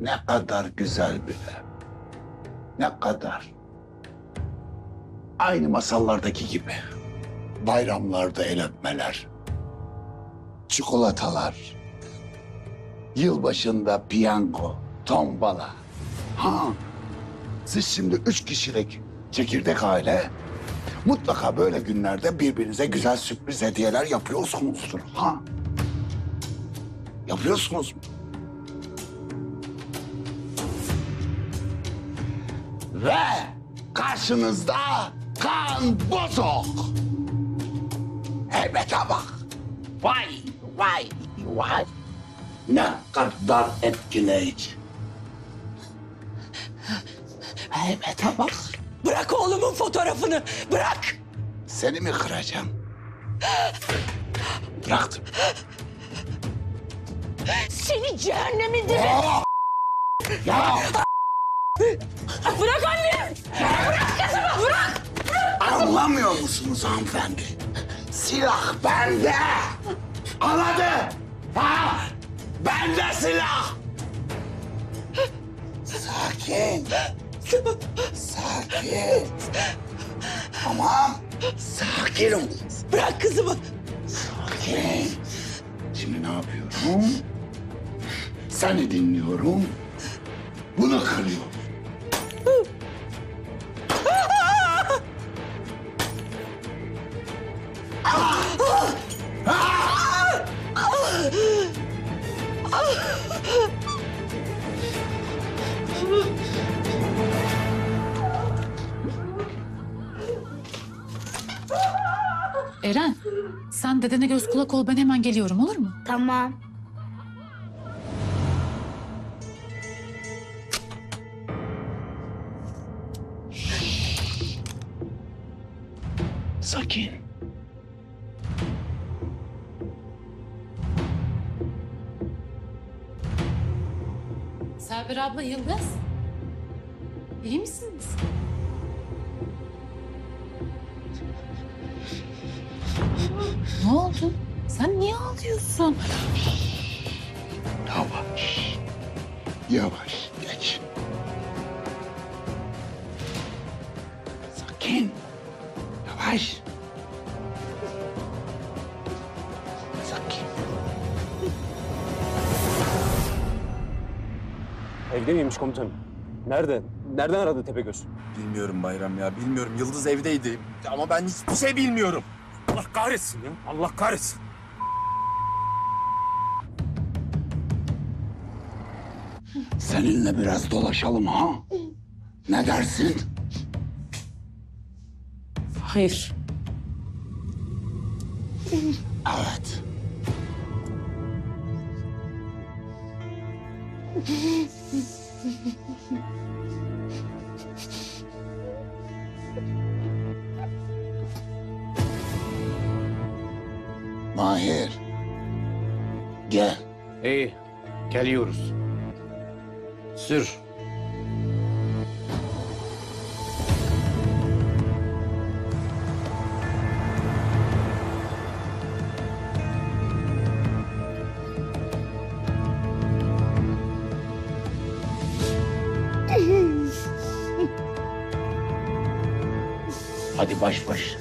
Ne kadar güzel bir ev. Ne kadar. Aynı masallardaki gibi. Bayramlarda el öpmeler, çikolatalar, yılbaşında piyango, tombala. Ha, siz şimdi 3 kişilik çekirdek aile, mutlaka böyle günlerde birbirinize güzel sürpriz hediyeler yapıyorsunuzdur. Ha, yapıyorsunuz mu? Ve karşınızda Kağan Bozok. Heybete bak. Vay, vay, vay. Ne kadar etkileyici. Heybete bak. Bırak oğlumun fotoğrafını, bırak. Seni mi kıracağım? Bıraktım. Seni cehennem indir. Ya. Bırak annem. Bırak kızımı, bırak. Anlamıyor musunuz hanımefendi? Silah bende. Anladı. Ha? Bende silah. Sakin. Sakin. Tamam. Sakin ol. Bırak kızımı. Sakin. Şimdi ne yapıyorum? Seni dinliyorum. Bunu kırıyorum. Eren, sen dedene göz kulak ol, ben hemen geliyorum, olur mu? Tamam. Sakin. Server abla, Yıldız. İyi misiniz? Ne oldu? Sen niye ağlıyorsun? Yavaş. Yavaş geç. Sakin. Yavaş. Sakin. Evde miymiş komutanım? Nerede? Nereden aradı Tepegöz? Bilmiyorum Bayram ya, bilmiyorum. Yıldız evdeydi ama ben hiçbir şey bilmiyorum. Allah kahretsin ya, Allah kahretsin. Seninle biraz dolaşalım ha? Ne dersin? Hayır. Evet. Mahir, gel. İyi, geliyoruz. Sür. Hadi baş baş.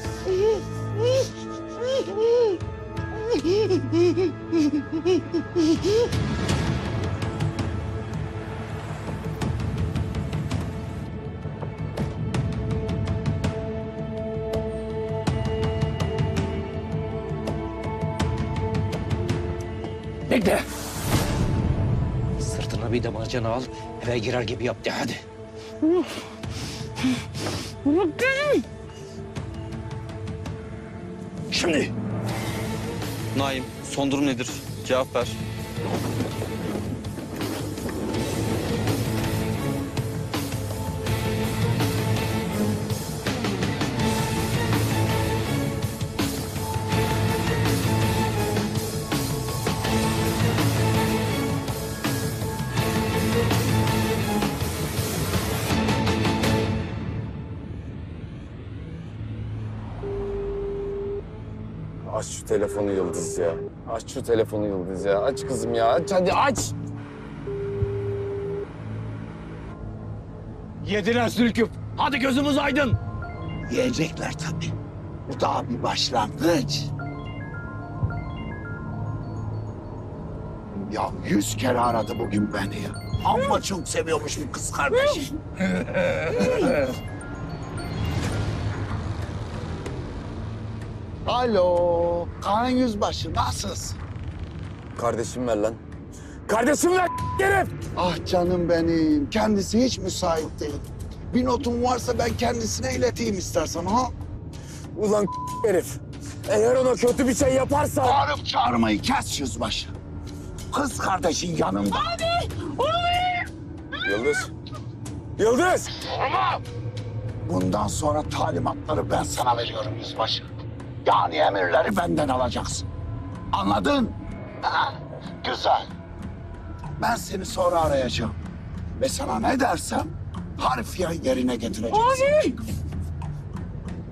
Bekle. Sırtına bir damacanı al, eve girer gibi yap de hadi. Şimdi. Naim, son durum nedir? Cevap ver. Aç şu telefonu Yıldız ya. Aç şu telefonu Yıldız ya. Aç kızım ya. Aç hadi aç. Yediler sürüküp. Hadi gözümüz aydın. Yiyecekler tabii. Bu daha bir başlangıç. Ya 100 kere aradı bugün beni ya. Amma çok seviyormuş bu kız kardeşi. Alo, Kağan Yüzbaşı, nasılsın? Kardeşim ver lan. Kardeşim ver herif! Ah canım benim, kendisi hiç müsait değil. Bir notum varsa ben kendisine ileteyim istersen ha? Ulan herif, eğer ona kötü bir şey yaparsa... Bağırıp çağırmayı kes Yüzbaşı. Kız kardeşin yanımda. Abi! Yıldız! Yıldız! Durma! Bundan sonra talimatları ben sana veriyorum Yüzbaşı. Yani emirleri benden alacaksın. Anladın? Ha, güzel. Ben seni sonra arayacağım. Ve sana ne dersem harfiyen yerine getireceksin. Abi!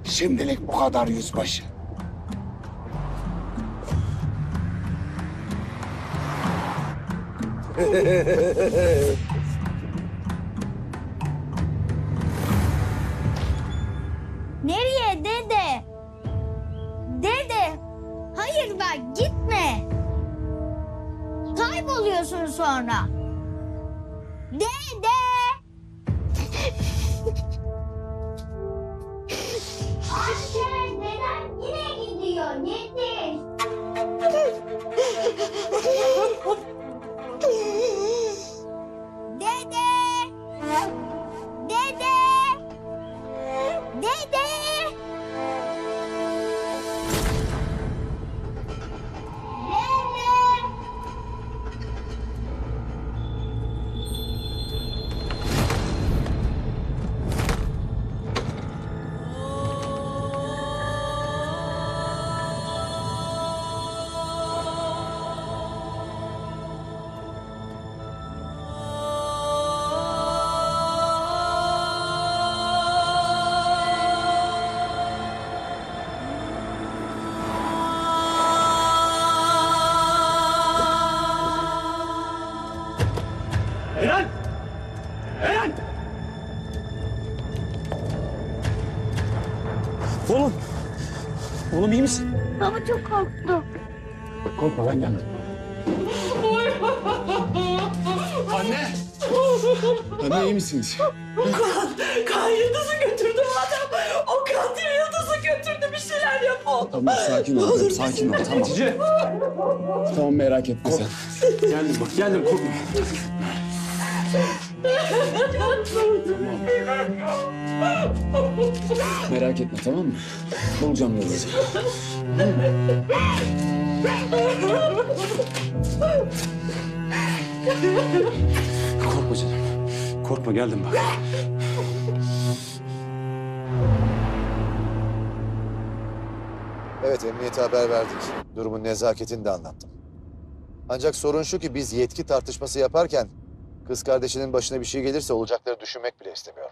Şimdilik bu kadar Yüzbaşı. Nereye dede? Dede, hayır bak gitme. Kayboluyorsun sonra. Dede! Anne, neden yine gidiyor? Nedir? Dede! Dede! Dede! Oğlum iyi misin? Baba çok korktum. Korkma lan gelme. Anne! Anne iyi misiniz? Kağan Yıldız'ı götürdüm adam. O katil Yıldız'ı götürdü. Bir şeyler yapalım. Tamam sakin ol. Olur, sakin ol. Tamam. Hatice. Tamam merak etme sen. Geldim bak geldim korkma. Merak etme tamam mı? Bulacağım Yıldız'ı. Korkma canım. Korkma geldim bak. Evet emniyete haber verdik. Durumun nezaketini de anlattım. Ancak sorun şu ki biz yetki tartışması yaparken... Kız kardeşinin başına bir şey gelirse olacakları düşünmek bile istemiyorum.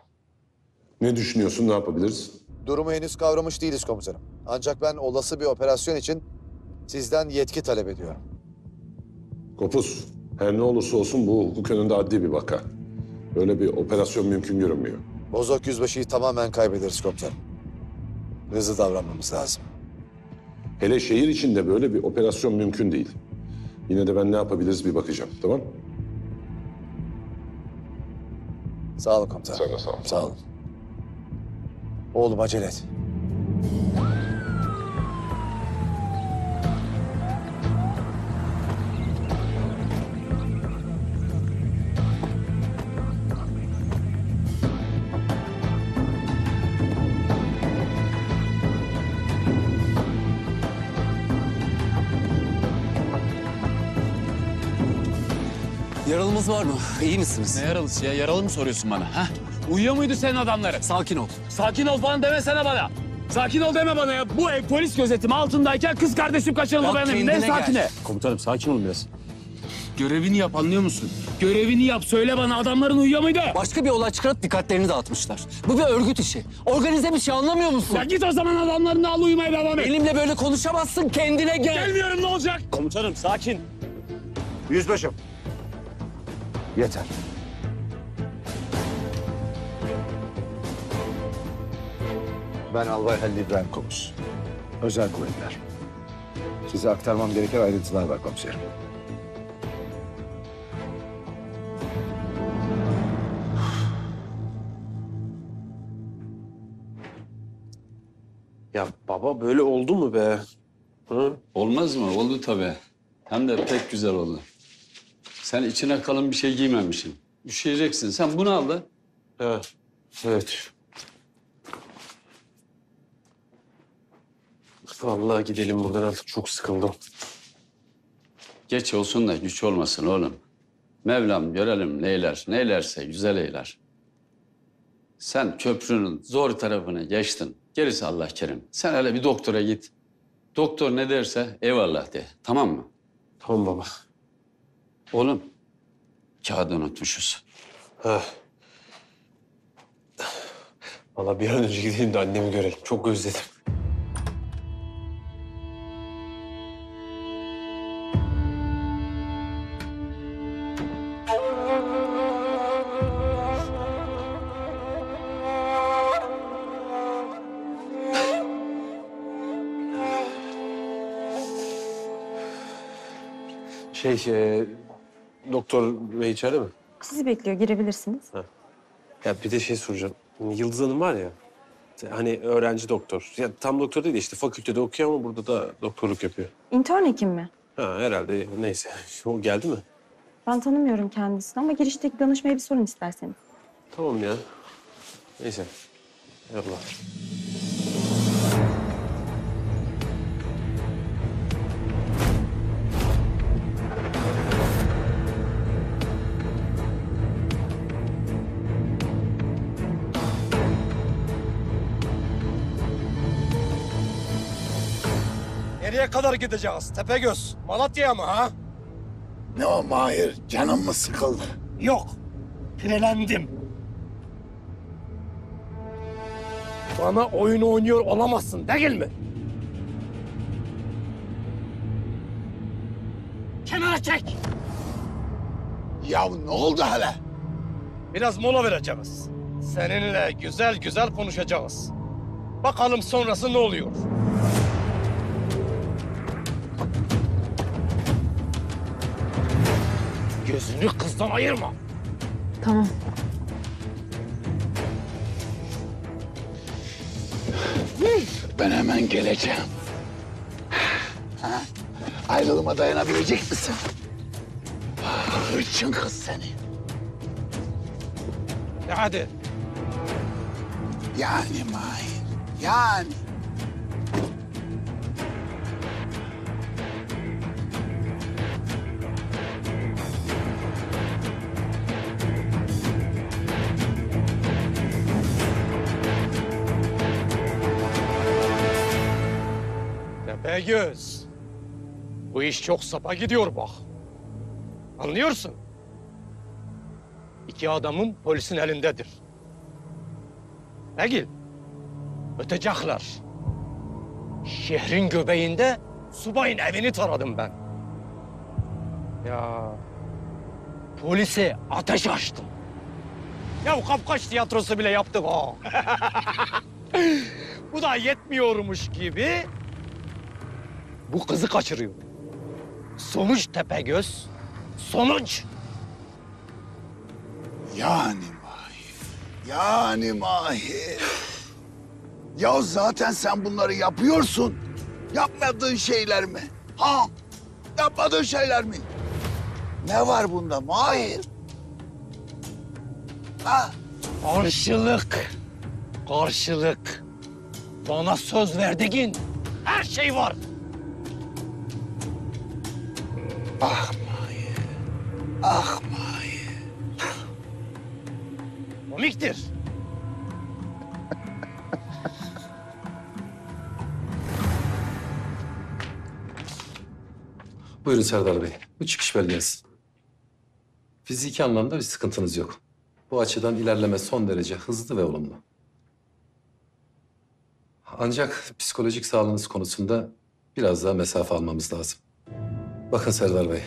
Ne düşünüyorsun, ne yapabiliriz? Durumu henüz kavramış değiliz komutanım. Ancak ben olası bir operasyon için sizden yetki talep ediyorum. Kopuz, her ne olursa olsun bu hukuk önünde adli bir vaka. Öyle bir operasyon mümkün görünmüyor. Bozok Yüzbaşı'yı tamamen kaybederiz komutanım. Hızlı davranmamız lazım. Hele şehir içinde böyle bir operasyon mümkün değil. Yine de ben ne yapabiliriz bir bakacağım, tamam? Sağ olun komutanım. Sen de sağ olun. Sağ olun. Oğlum acele et. Yaralımız var mı? İyi misiniz? Ne yaralısı ya? Yaralı mı soruyorsun bana? Ha? Uyuyor muydu senin adamları? Sakin ol. Sakin ol falan demesene bana. Sakin ol deme bana ya. Bu ev polis gözetimi altındayken kız kardeşim kaçırıldı benim. Ne sakine? Komutanım sakin ol biraz. Görevini yap anlıyor musun? Görevini yap söyle bana adamların uyuyor muydu? Başka bir olay çıkarıp dikkatlerini dağıtmışlar. Bu bir örgüt işi. Organize bir şey anlamıyor musun? Ya git o zaman adamlarını al uyumaya devam et. Benimle böyle konuşamazsın kendine gel. Gelmiyorum ne olacak? Komutanım sakin. Yüzbaşım. Yeter. Ben Albay Halil İbrahim Kopuz. Özel kuvvetler. Size aktarmam gereken ayrıntılar var komiserim. Ya baba böyle oldu mu be? Hı? Olmaz mı? Oldu tabii. Hem de pek güzel oldu. Sen içine kalın bir şey giymemişsin. Üşüyeceksin. Sen bunu al da. Evet. Evet. Vallahi gidelim buradan artık. Çok sıkıldım. Geç olsun da güç olmasın oğlum. Mevlam görelim neyler. Neylerse güzel eyler. Sen köprünün zor tarafını geçtin. Gerisi Allah kerim. Sen hele bir doktora git. Doktor ne derse eyvallah de. Tamam mı? Tamam baba. Oğlum, kağıdı unutmuşuz. Heh. Vallahi bir an önce gideyim de annemi görelim. Çok özledim. Doktor bey içeride mi? Sizi bekliyor, girebilirsiniz. Ha. Ya bir de şey soracağım. Yıldız Hanım var ya, hani öğrenci doktor. Ya tam doktor değil de işte fakültede okuyor ama burada da doktorluk yapıyor. İntern hekim mi? Ha herhalde, neyse. O geldi mi? Ben tanımıyorum kendisini ama girişteki danışmaya bir sorun isterseniz. Tamam ya. Neyse. Eyvallah. Nereye kadar gideceğiz Tepegöz? Malatya'ya mı ha? Ne o Mahir? Canım mı sıkıldı? Yok. Pirelendim. Bana oyun oynuyor olamazsın değil mi? Kenara çek! Ya ne oldu hele? Biraz mola vereceğiz. Seninle güzel güzel konuşacağız. Bakalım sonrası ne oluyor? Gözünü kızdan ayırma. Tamam. Ben hemen geleceğim. Ha? Ayrılığıma dayanabilecek misin? Hırçın kız seni. Hadi. Yani Mahir, yani. Tepegöz, bu iş çok sapa gidiyor bak. Anlıyorsun? İki adamın polisin elindedir. Egil, ötecekler. Şehrin göbeğinde subayın evini taradım ben. Ya, polise ateş açtım. Ya kapkaç tiyatrosu bile yaptı ha. Bu da yetmiyormuş gibi. Bu kızı kaçırıyor. Sonuç Tepegöz, sonuç. Yani Mahir, yani Mahir. Ya zaten sen bunları yapıyorsun. Yapmadığın şeyler mi? Ha? Yapmadığın şeyler mi? Ne var bunda Mahir? Ha? Karşılık, karşılık. Bana söz verdiğin her şey var. Ah Mahir, ah Mahir. Komiktir. Buyurun Serdar Bey, bu çıkış belgeniz. Fiziki anlamda bir sıkıntınız yok. Bu açıdan ilerleme son derece hızlı ve olumlu. Ancak psikolojik sağlığınız konusunda biraz daha mesafe almamız lazım. Bakın Serdar Bey,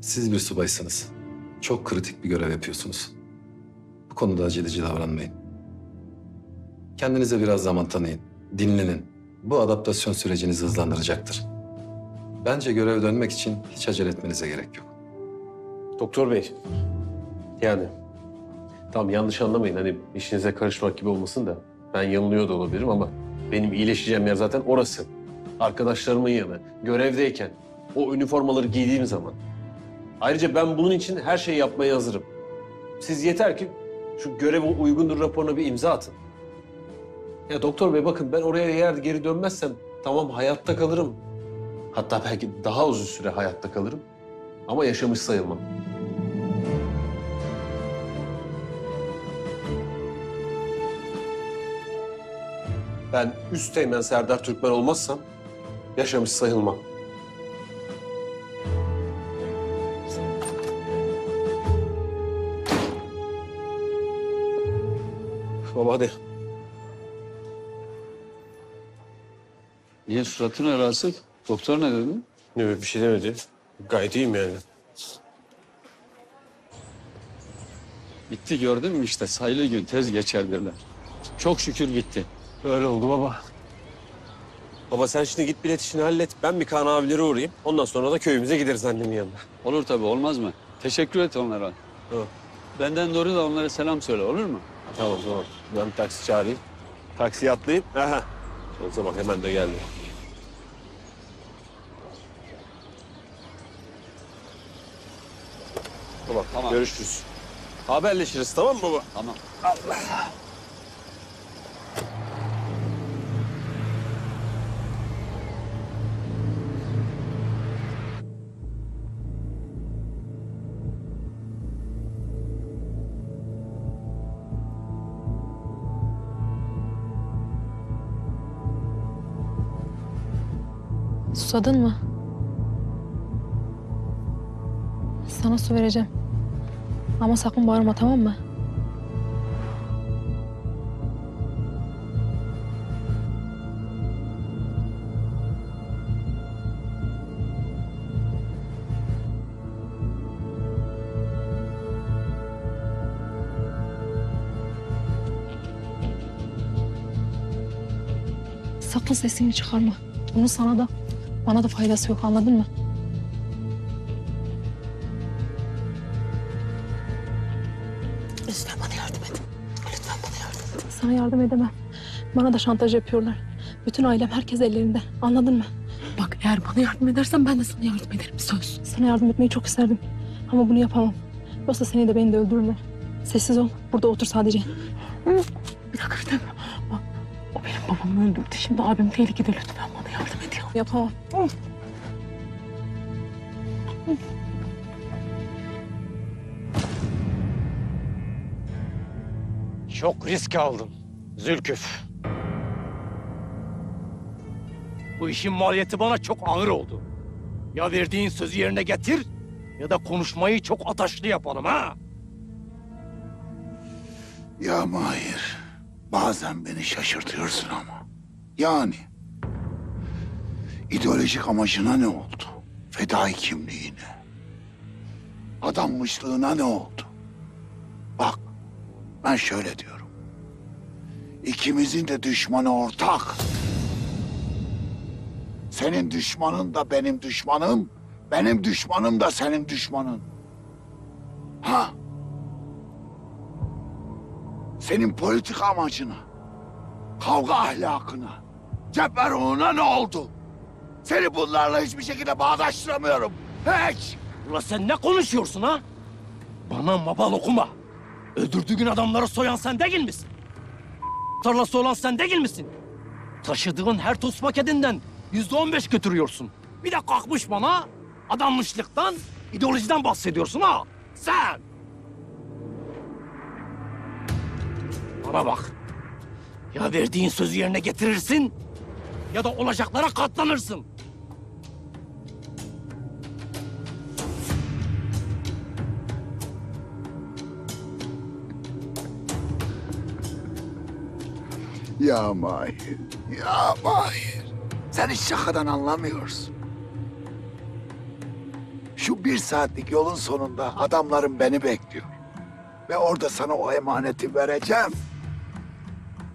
siz bir subaysınız. Çok kritik bir görev yapıyorsunuz. Bu konuda aceleci davranmayın. Kendinize biraz zaman tanıyın. dinlenin. Bu adaptasyon sürecinizi hızlandıracaktır. Bence göreve dönmek için hiç acele etmenize gerek yok. Doktor bey, yani tamam yanlış anlamayın, hani işinize karışmak gibi olmasın da ben yanılıyor da olabilirim ama benim iyileşeceğim yer zaten orası. Arkadaşlarımın yanı, görevdeyken, o üniformaları giydiğim zaman. Ayrıca ben bunun için her şeyi yapmaya hazırım. Siz yeter ki şu göreve uygundur raporuna bir imza atın. Ya doktor bey bakın ben oraya eğer geri dönmezsem tamam hayatta kalırım. Hatta belki daha uzun süre hayatta kalırım ama yaşamış sayılmam. Ben Üsteğmen Serdar Türkmen olmazsam yaşamış sayılmam. Baba hadi. Niye suratın rahatsız? Doktor ne dedi? Ne, bir şey demedi. Gayet iyiyim yani. Bitti gördün mü işte sayılı gün tez geçerdirler. Çok şükür gitti. Öyle oldu baba. Baba sen şimdi git bilet işini hallet. Ben bir Kaan abilere uğrayayım. Ondan sonra da köyümüze gideriz annemin yanına. Olur tabii olmaz mı? Teşekkür et onlara. Ha. Benden doğru da onlara selam söyle olur mu? Tamam tamam. Ben bir taksi çağırayım. Taksiye atlayayım. Aha. Olsa bak hemen de geldi. Tamam, tamam. Görüşürüz. Haberleşiriz tamam mı baba? Tamam. Allah. Susadın mı? Sana su vereceğim. Ama sakın bağırma tamam mı? Sakın sesini çıkarma. Bunu sana da bana da faydası yok, anladın mı? Lütfen bana yardım edin. Lütfen bana yardım edin. Sana yardım edemem. Bana da şantaj yapıyorlar. Bütün ailem, herkes ellerinde. Anladın mı? Bak eğer bana yardım edersen ben de sana yardım ederim. Söz. Sana yardım etmeyi çok isterdim. Ama bunu yapamam. Yoksa seni de beni de öldürürler. Sessiz ol. Burada otur sadece. Bir dakika, bir dakika. Bak, o benim babamı öldürdü. Şimdi abim tehlikede. Lütfen bana yardım et. Yapamam. Çok risk aldım Zülküf. Bu işin maliyeti bana çok ağır oldu. Ya verdiğin sözü yerine getir ya da konuşmayı çok ataşlı yapalım ha. Ya Mahir, bazen beni şaşırtıyorsun ama. Yani İdeolojik amacına ne oldu? Fedai kimliğine, adanmışlığına ne oldu? Bak, ben şöyle diyorum. İkimizin de düşmanı ortak. Senin düşmanın da benim düşmanım, benim düşmanım da senin düşmanın. Ha? Senin politik amacına, kavga ahlakına, cephe ruhuna ne oldu? Seni bunlarla hiçbir şekilde bağdaştıramıyorum. Hiç! Ulan sen ne konuşuyorsun ha? Bana mabal okuma. Öldürdüğün adamları soyan sen değil misin? Tarlası olan sen değil misin? Taşıdığın her toz paketinden %15 götürüyorsun. Bir de kalkmış bana adanmışlıktan, ideolojiden bahsediyorsun ha? Sen! Bana bak. Ya verdiğin sözü yerine getirirsin ya da olacaklara katlanırsın. Ya Mahir, ya Mahir. Sen hiç şakadan anlamıyorsun. Şu 1 saatlik yolun sonunda adamlarım beni bekliyor. Ve orada sana o emaneti vereceğim.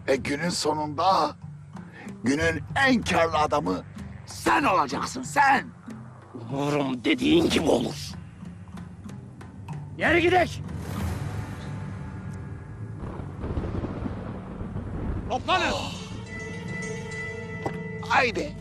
Ve günün sonunda günün en karlı adamı sen olacaksın, sen. Umarım dediğin gibi olur. Yere gidek. Toplanın. Oh. Haydi.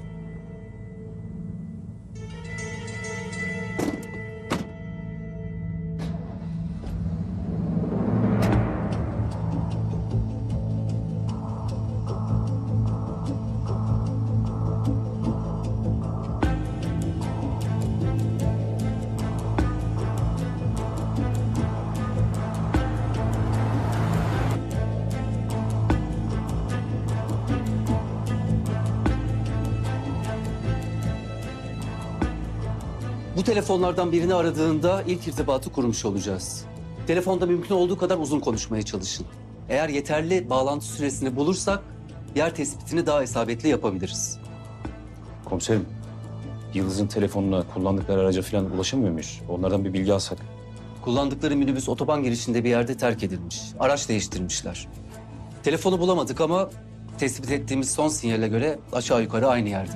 Telefonlardan birini aradığında ilk irtibatı kurmuş olacağız. Telefonda mümkün olduğu kadar uzun konuşmaya çalışın. Eğer yeterli bağlantı süresini bulursak yer tespitini daha isabetli yapabiliriz. Komiserim, Yıldız'ın telefonuna, kullandıkları araca falan ulaşamıyor muyuz? Onlardan bir bilgi alsak. Kullandıkları minibüs otoban girişinde bir yerde terk edilmiş. Araç değiştirmişler. Telefonu bulamadık ama tespit ettiğimiz son sinyale göre aşağı yukarı aynı yerde.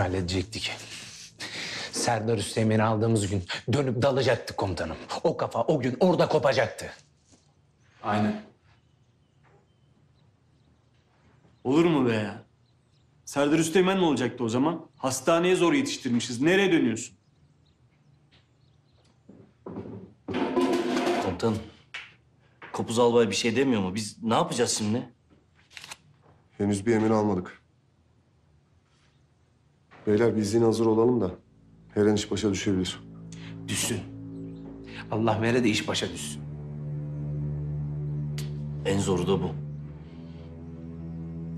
Halledecektik. Serdar Üsteğmen'i aldığımız gün dönüp dalacaktık komutanım. O kafa o gün orada kopacaktı. Aynen. Olur mu be ya? Serdar Üsteğmen mi olacaktı o zaman? Hastaneye zor yetiştirmişiz. Nereye dönüyorsun? Komutanım, Kopuz albay bir şey demiyor mu? Biz ne yapacağız şimdi? Henüz bir emin almadık. Beyler biz yine hazır olalım da her an iş başa düşebilir. Düşsün. Allah vere de iş başa düşsün. En zoru da bu.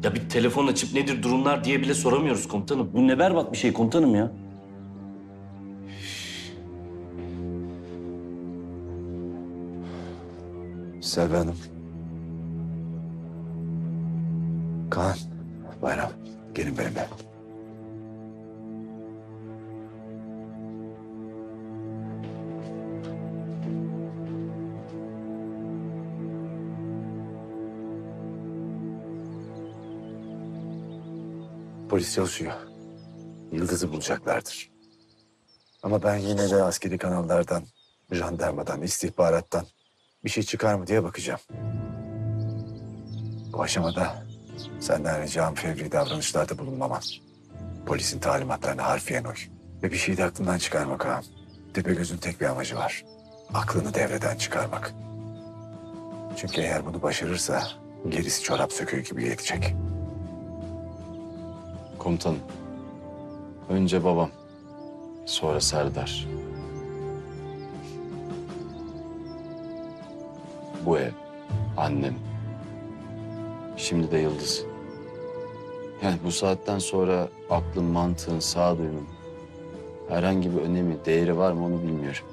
Ya bir telefon açıp nedir durumlar diye bile soramıyoruz komutanım. Bu ne berbat bir şey komutanım ya. Selvi Hanım. Kaan, Bayram gelin benimle. Polis çalışıyor. Yıldız'ı bulacaklardır. Ama ben yine de askeri kanallardan, jandarmadan, istihbarattan bir şey çıkar mı diye bakacağım. Bu aşamada senden ricam fevri davranışlarda bulunmaman. Polisin talimatlarına harfiyen uy. Ve bir şeyi de aklından çıkarma Kağan. Tepegöz'ün tek bir amacı var. Aklını devreden çıkarmak. Çünkü eğer bunu başarırsa gerisi çorap söküğü gibi gelecek. Komutanım, önce babam, sonra Serdar. Bu ev, annem. Şimdi de Yıldız. Yani bu saatten sonra aklın, mantığın, sağduyunun herhangi bir önemi, değeri var mı onu bilmiyorum.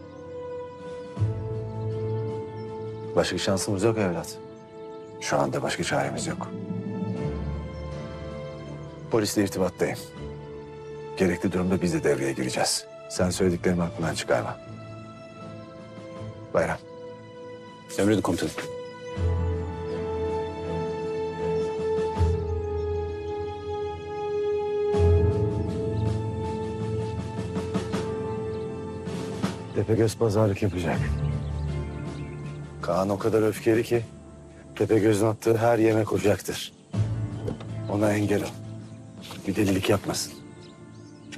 Başka şansımız yok evlat. Şu anda başka çaremiz yok. Polisle irtibattayım. Gerekli durumda biz de devreye gireceğiz. Sen söylediklerimi aklından çıkarma. Bayram. Emredin komutanım. Tepegöz pazarlık yapacak. Kaan o kadar öfkeli ki Tepegöz'ün attığı her yeme koşacaktır. Ona engel ol. Bir delilik yapmasın.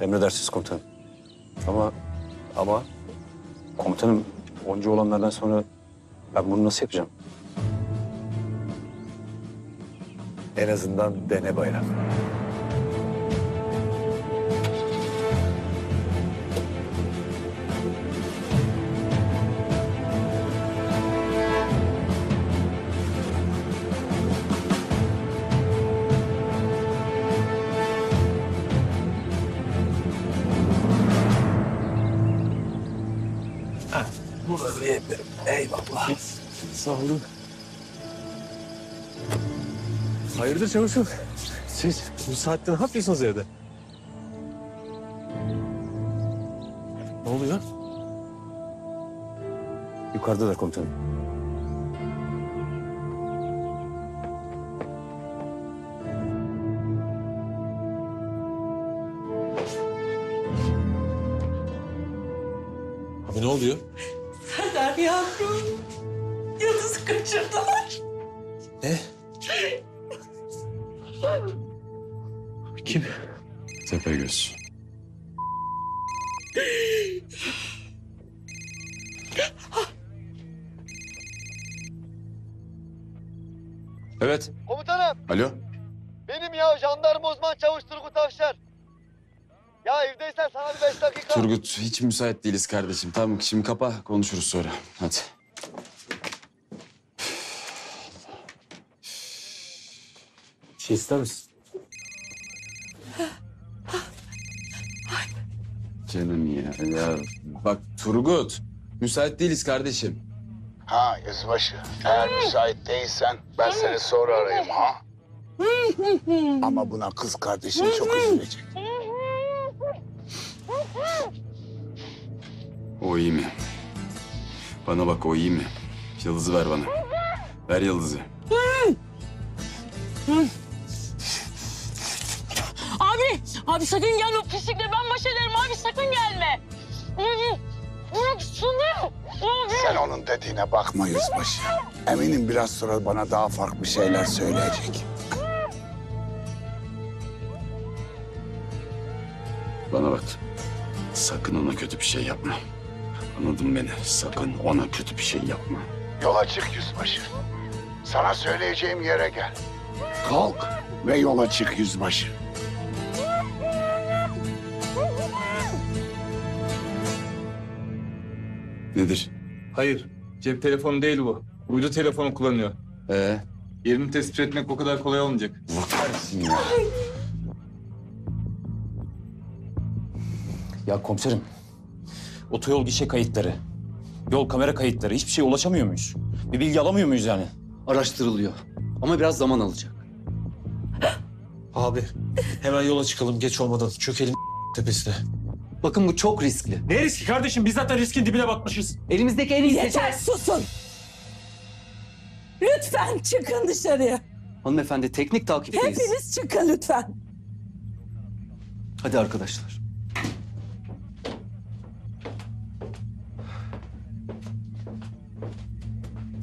Emredersiniz komutanım. Ama komutanım onca olanlardan sonra ben bunu nasıl yapacağım? En azından dene Bayram. Eyvallah. Sağ olun. Hayırdır çavuşum? Siz bu saatte ne yapıyorsunuz evde? Ne oluyor? Yukarıda da komutanım. Abi ne oluyor? Serdar yavrum. Yıldız'ı kaçırdılar. Ne? Kim? Tepegöz. Evet. Komutanım. Alo. Benim ya jandarma uzman çavuş Turgut Avşar. Ya evdeysen sana bir 5 dakika. Turgut hiç müsait değiliz kardeşim. Tamam şimdi kapa konuşuruz sonra. Hadi. Bir şey ister misin? Canım ya. Bak Turgut, müsait değiliz kardeşim. Ha yüzbaşı, eğer müsait değilsen ben seni sonra arayayım ha. Ama buna kız kardeşim çok üzülecek. O iyi mi? Bana bak o iyi mi? Yıldız'ı ver bana. Ver Yıldız'ı. Abi sakın gelme o pislikle ben baş ederim abi sakın gelme. Sen onun dediğine bakma yüzbaşı. Eminim biraz sonra bana daha farklı şeyler söyleyecek. Bana bak. Sakın ona kötü bir şey yapma. Anladın beni. Sakın ona kötü bir şey yapma. Yola çık yüzbaşı. Sana söyleyeceğim yere gel. Kalk ve yola çık yüzbaşı. Nedir? Hayır, cep telefonu değil bu. Uydu telefonu kullanıyor. Yerini tespit etmek o kadar kolay olmayacak. Vakarsın ya. Ya komiserim, otoyol gişe kayıtları, yol kamera kayıtları hiçbir şeye ulaşamıyor muyuz? Bir bilgi alamıyor muyuz yani? Araştırılıyor ama biraz zaman alacak. Abi, hemen yola çıkalım geç olmadan. Çökelim tepesine. Bakın bu çok riskli. Ne riski kardeşim? Biz zaten riskin dibine batmışız. Elimizdeki en iyi seçenek... Yeter susun! Lütfen çıkın dışarıya. Hanımefendi teknik takipteyiz. Hepiniz çıkın lütfen. Hadi arkadaşlar.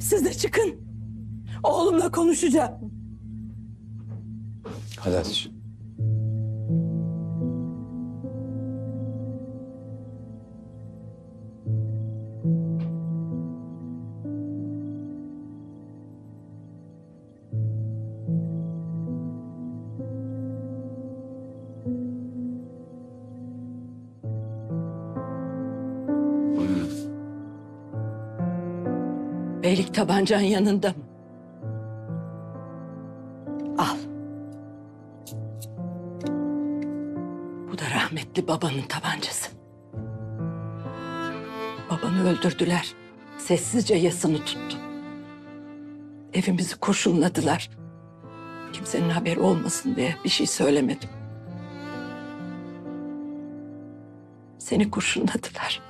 Siz de çıkın. Oğlumla konuşacağım. Hadi hadi. Beylik tabancan yanında mı? Al. Bu da rahmetli babanın tabancası. Babanı öldürdüler. Sessizce yasını tuttu. Evimizi kurşunladılar. Kimsenin haberi olmasın diye bir şey söylemedim. Seni kurşunladılar.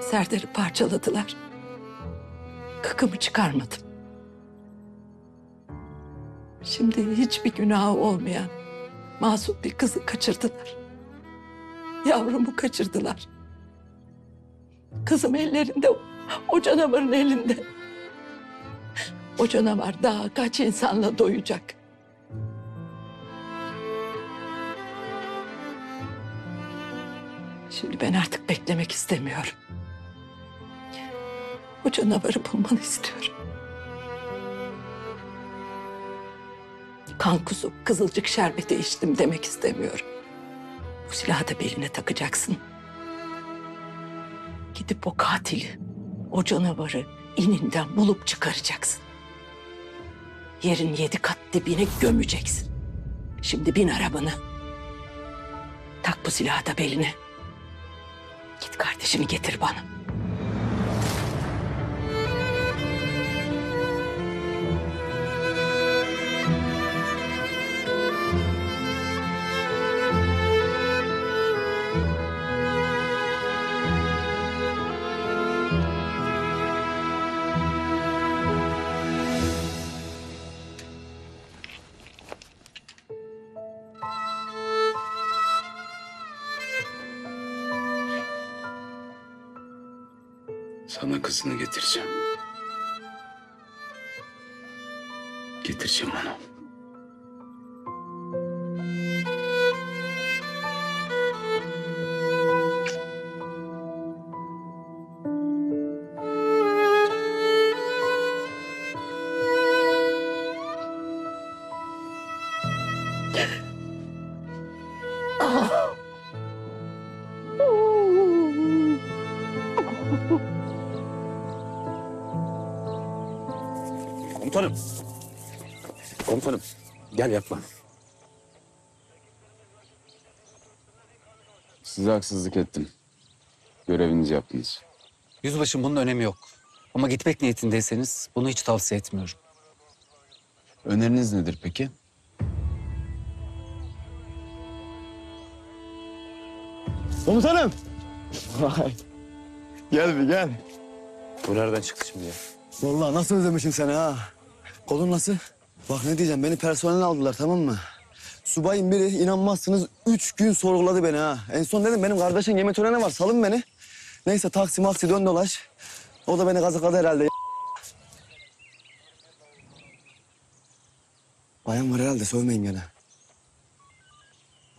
Serdar'ı parçaladılar. Kıkımı çıkarmadım. Şimdi hiçbir günahı olmayan masum bir kızı kaçırdılar. Yavrumu kaçırdılar. Kızım ellerinde, o canavarın elinde. O canavar daha kaç insanla doyacak. Şimdi ben artık beklemek istemiyorum. O canavarı bulmanı istiyorum. Kan kuzu, kızılcık şerbeti içtim demek istemiyorum. Bu silahı da beline takacaksın. Gidip o katili, o canavarı ininden bulup çıkaracaksın. Yerin 7 kat dibine gömeceksin. Şimdi bin arabana. Tak bu silahı da beline. Git kardeşini getir bana. Sana kızını getireceğim. Getireceğim onu. Komutanım. Komutanım. Gel yapma. Size haksızlık ettim. Görevinizi yaptınız. Yüzbaşım, bunun önemi yok. Ama gitmek niyetindeyseniz bunu hiç tavsiye etmiyorum. Öneriniz nedir peki? Komutanım. Vay. Gel bir gel. Bu nereden çıktı şimdi ya? Vallahi nasıl özlemişim seni ha. Kolun nasıl? Bak ne diyeceğim, beni personel aldılar, tamam mı? Subayın biri, inanmazsınız, 3 gün sorguladı beni ha. En son dedim benim kardeşin yeme töreni var, salın beni. Neyse taksi maksi dön dolaş. O da beni kazıkladı herhalde. Bayan var herhalde, sövmeyin gene.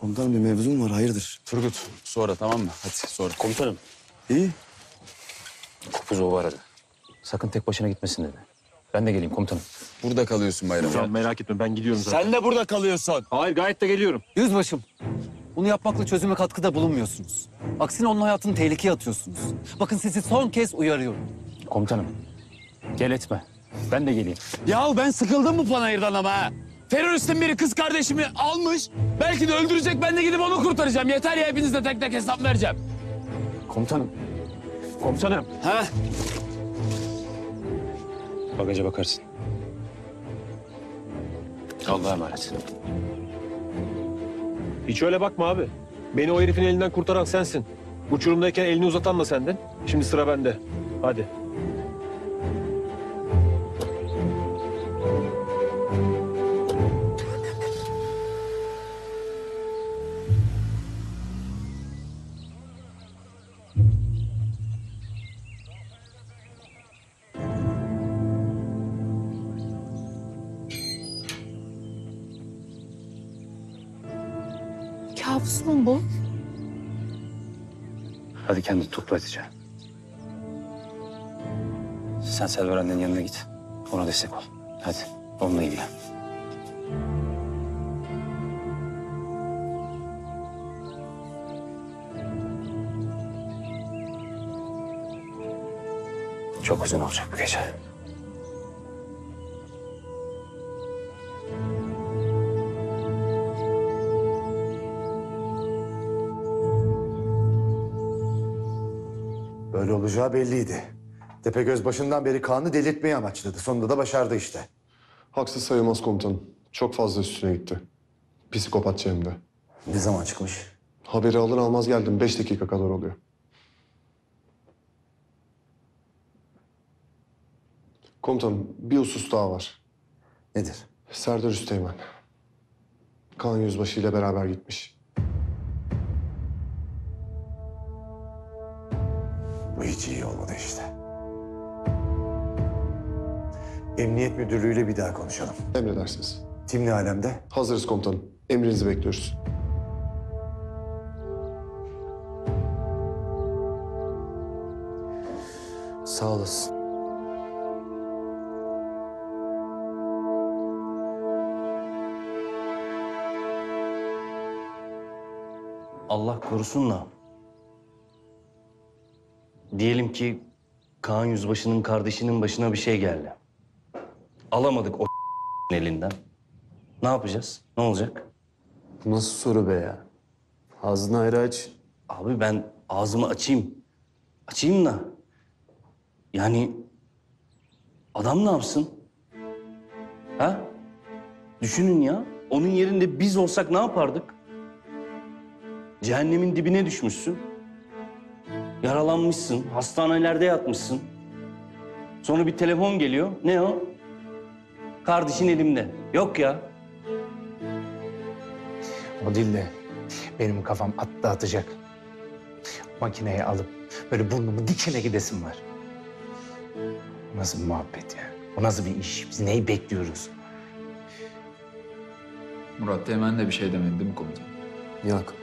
Komutanım, bir mevzum var, hayırdır? Turgut, sonra, tamam mı? Hadi sonra. Komutanım. İyi. Kopuz o aradı. Sakın tek başına gitmesin dedi. Ben de geleyim komutanım. Burada kalıyorsun bayram. Tamam, merak etme, ben gidiyorum zaten. Sen de burada kalıyorsun. Hayır, gayet de geliyorum. Yüzbaşım, bunu yapmakla çözüme katkıda bulunmuyorsunuz. Aksine onun hayatını tehlikeye atıyorsunuz. Bakın, sizi son kez uyarıyorum. Komutanım, gel etme. Ben de geleyim. Yahu ben sıkıldım bu panayırdan ama ha. Teröristin biri kız kardeşimi almış. Belki de öldürecek, ben de gidip onu kurtaracağım. Yeter ya, hepinizle tek tek hesap vereceğim. Komutanım. Komutanım. Ha? Bagaja bakarsın. Allah'a emanet. Hiç öyle bakma abi. Beni o herifin elinden kurtaran sensin. Uçurumdayken elini uzatan da sendin. Şimdi sıra bende. Hadi. Kabus mu bu? Hadi kendini topla Hatice. Sen Selver annenin yanına git. Ona destek ol. Hadi onunla ilgilen. Çok uzun olacak bu gece. Öyle olacağı belliydi. Tepegöz başından beri Kaan'ı delirtmeyi amaçladı. Sonunda da başardı işte. Haksız sayılmaz komutanım. Çok fazla üstüne gitti. Psikopatça hem de. Ne zaman çıkmış? Haberi alır almaz geldim. 5 dakika kadar oluyor. Komutanım, bir husus daha var. Nedir? Serdar Üsteğmen. Kaan Yüzbaşı ile beraber gitmiş. Hiç iyi olmadı işte. Emniyet müdürlüğüyle bir daha konuşalım. Emredersiniz. Tim ne alemde? Hazırız komutanım. Emrinizi bekliyoruz. Sağ olasın. Allah korusun da. Diyelim ki Kaan Yüzbaşı'nın kardeşinin başına bir şey geldi. Alamadık o elinden. Ne yapacağız? Ne olacak? Nasıl soru be ya? Ağzını ayrı aç. Abi ben ağzımı açayım. Açayım da. Yani adam ne yapsın? Ha? Düşünün ya. Onun yerinde biz olsak ne yapardık? Cehennemin dibine düşmüşsün. Yaralanmışsın, hastanelerde yatmışsın. Sonra bir telefon geliyor. Ne o? Kardeşin elimde. Yok ya. O dille benim kafam atlatacak. Makineyi alıp böyle burnumu dikine gidesim var. Bu nasıl bir muhabbet ya? Bu nasıl bir iş? Biz neyi bekliyoruz? Murat Teğmen de bir şey demedi değil mi komutan? Yok,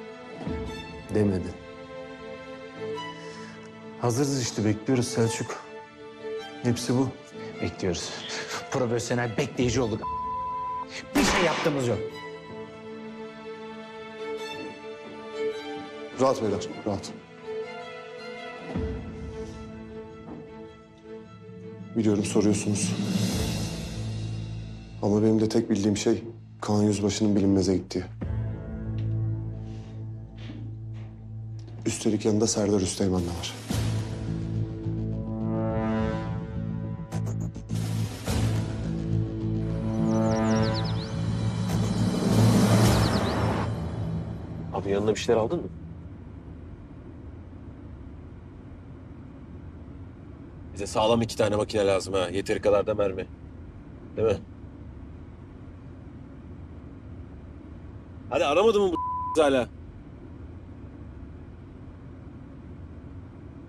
demedi. Hazırız işte, bekliyoruz Selçuk. Hepsi bu. Bekliyoruz. Profesyonel bekleyici olduk. Bir şey yaptığımız yok. Rahat beyler, rahat. Biliyorum soruyorsunuz. Ama benim de tek bildiğim şey Kağan Yüzbaşı'nın bilinmeze gittiği. Üstelik yanında Serdar Üsteğmen de var. Abi yanına bir şeyler aldın mı? Bize sağlam 2 tane makine lazım ha. Yeteri kadar da mermi. Değil mi? Hadi aramadın mı bu hala?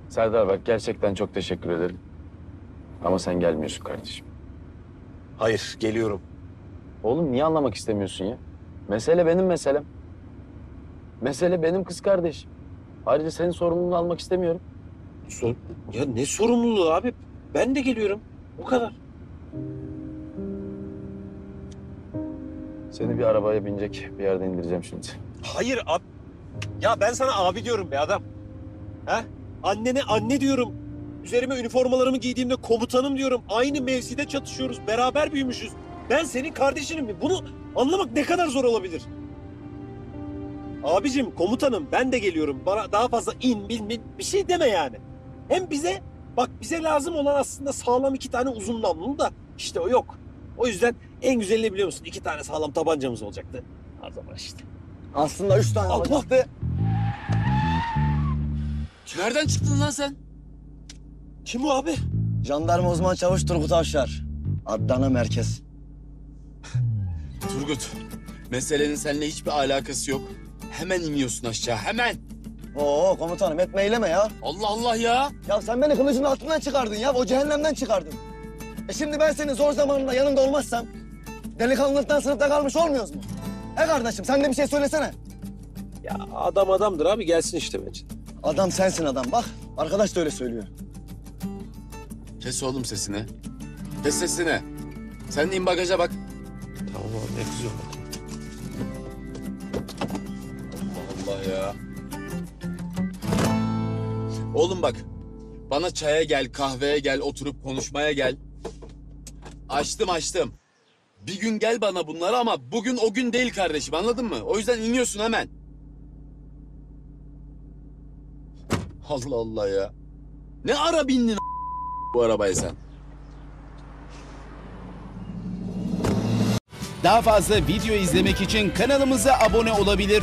Serdar bak gerçekten çok teşekkür ederim. Ama sen gelmiyorsun kardeşim. Hayır, geliyorum. Oğlum niye anlamak istemiyorsun ya? Mesele benim meselem. Mesele benim kız kardeşim. Ayrıca senin sorumluluğunu almak istemiyorum. Ya ne sorumluluğu abi? Ben de geliyorum. O kadar. Seni bir arabaya binecek bir yerde indireceğim şimdi. Hayır abi. Ya ben sana abi diyorum be adam. Ha? Annene anne diyorum. Üzerime üniformalarımı giydiğimde komutanım diyorum. Aynı mevzide çatışıyoruz. Beraber büyümüşüz. Ben senin kardeşinim. Bunu anlamak ne kadar zor olabilir? Abicim, komutanım ben de geliyorum. Bana daha fazla in bin bir şey deme yani. Hem bize, bak bize lazım olan aslında sağlam 2 tane uzun namlulu da işte o yok. O yüzden en güzelini biliyor musun? 2 tane sağlam tabancamız olacaktı. O zaman işte. Aslında 3 tane olacaktı. Nereden çıktın lan sen? Kim o abi? Jandarma uzman çavuş Turgut Avşar. Adana merkez. Turgut, meselenin seninle hiçbir alakası yok. Hemen iniyorsun aşağı, hemen. Oo komutanım, etme eyleme ya. Allah Allah ya. Ya sen beni kılıcın altından çıkardın ya, o cehennemden çıkardın. E şimdi ben senin zor zamanında yanında olmazsam delikanlılıktan sınıfta kalmış olmuyoruz mu? He kardeşim, sen de bir şey söylesene. Ya adam adamdır abi, gelsin işte bence. Adam sensin adam, bak arkadaş da öyle söylüyor. Kes oğlum sesini. Kes sesini. Sen de in bagaja bak. Tamam abi, ne güzel bak. Ya. Oğlum bak, bana çaya gel, kahveye gel, oturup konuşmaya gel. Açtım. Bir gün gel bana bunları ama bugün o gün değil kardeşim, anladın mı? O yüzden iniyorsun hemen. Allah Allah ya. Ne ara bindin bu arabaya sen? Daha fazla video izlemek için kanalımıza abone olabilir.